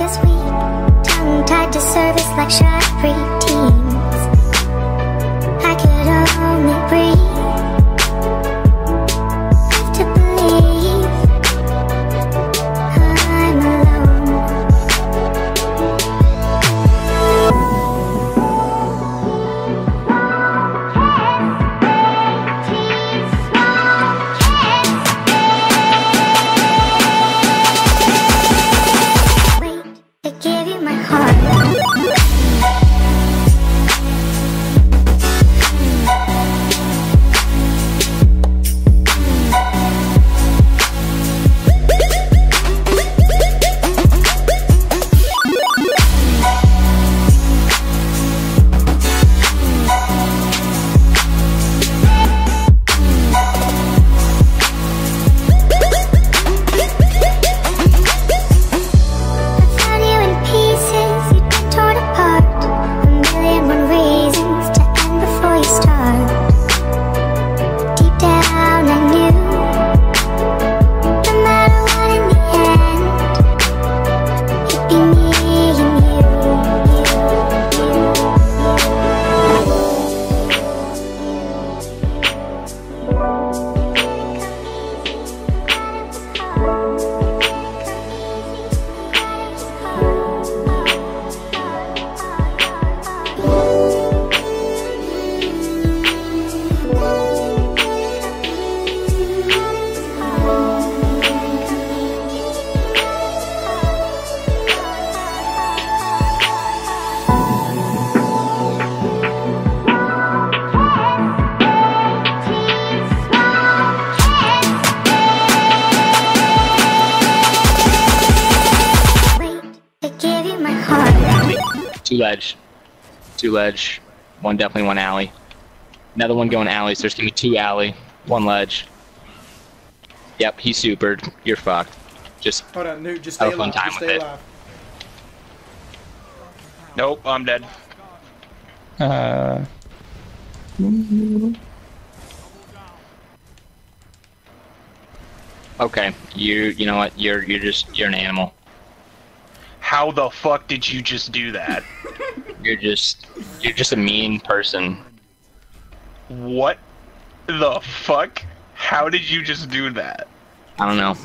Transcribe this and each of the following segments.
as weak, tongue-tied to service like shy preteens. I could only breathe, have to believe I'm Two ledge, one definitely, one alley. Another one going alley, so there's gonna be two alley, one ledge. Yep, he supered. You're fucked. Just hold on, Newt, just have a fun time with it. Nope, I'm dead. Okay, you know what? You're an animal. How the fuck did you just do that? You're just a mean person. What the fuck? How did you just do that? I don't know.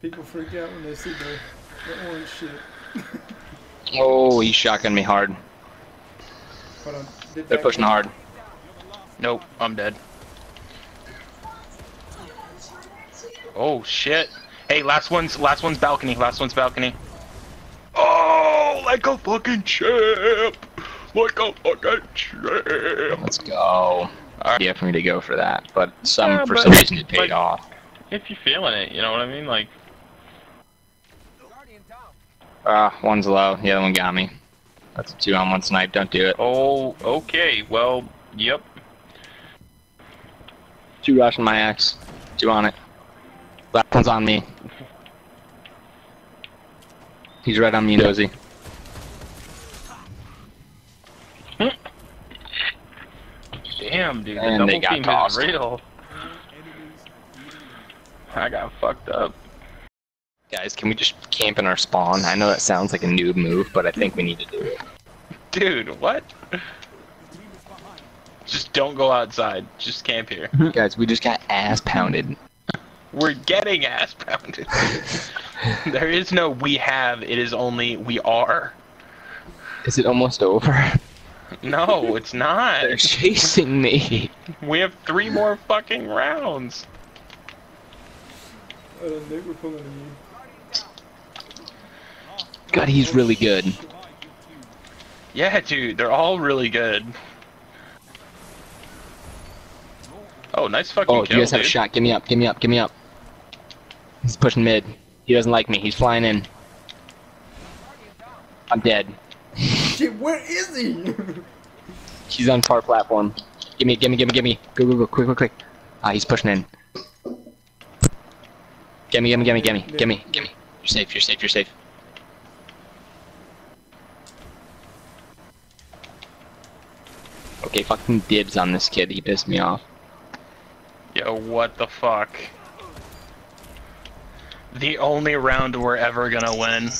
People freak out when they see the orange shit. Oh, he's shotgunning me hard. They're pushing hard. Nope, I'm dead. Oh shit. Hey, last one's balcony, Oh, like a fucking champ! Like a fucking champ! Let's go. Right. Yeah, for me to go for that, but for some reason it paid off. If you're feeling it, you know what I mean? Like... one's low, the other one got me. That's a 2-on-1 snipe, don't do it. Oh, okay, well, yep. Two rushing my axe. Two on it. Last one's on me. He's right on me, Nosy. Damn, dude, the double team is real. I got fucked up. Guys, can we just camp in our spawn? I know that sounds like a noob move, but I think we need to do it. Dude, what? Just don't go outside. Just camp here. Guys, we just got ass pounded. We're getting ass pounded. There is no we have, it is only we are. Is it almost over? No, it's not. They're chasing me. We have 3 more fucking rounds. I don't think we're pulling you. God, he's really good. Yeah, dude, they're all really good. Oh, nice fucking kill, dude. You guys have a shot. Give me up, give me up, give me up. He's pushing mid. He doesn't like me. He's flying in. I'm dead. Shit, where is he? He's on far platform. Give me, give me, give me, give me. Go, go, go, quick, quick, quick. Ah, he's pushing in. Give me, give me, give me, give me, give me, give me. You're safe, you're safe, you're safe. Okay, fucking dibs on this kid. He pissed me off. Yo, what the fuck? The only round we're ever gonna win.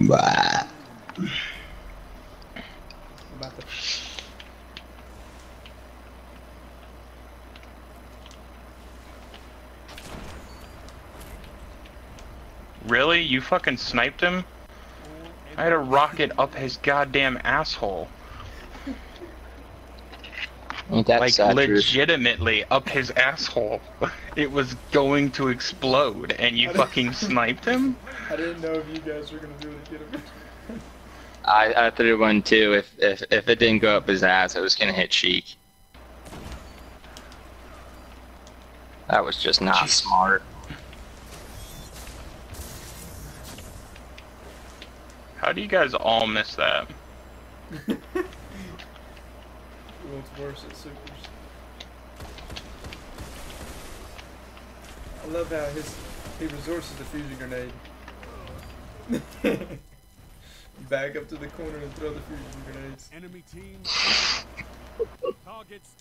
Bah. Really? You fucking sniped him? I had a rocket up his goddamn asshole. Like, legitimately up his asshole. It was going to explode, and you fucking sniped him? I didn't know if you guys were gonna do it again. I threw one too. If it didn't go up his ass, it was gonna hit Sheik. That was just not smart. How do you guys all miss that? Well, it's worse at supers. I love how he resources the fusion grenade. Back up to the corner and throw the fusion grenades. Enemy team targets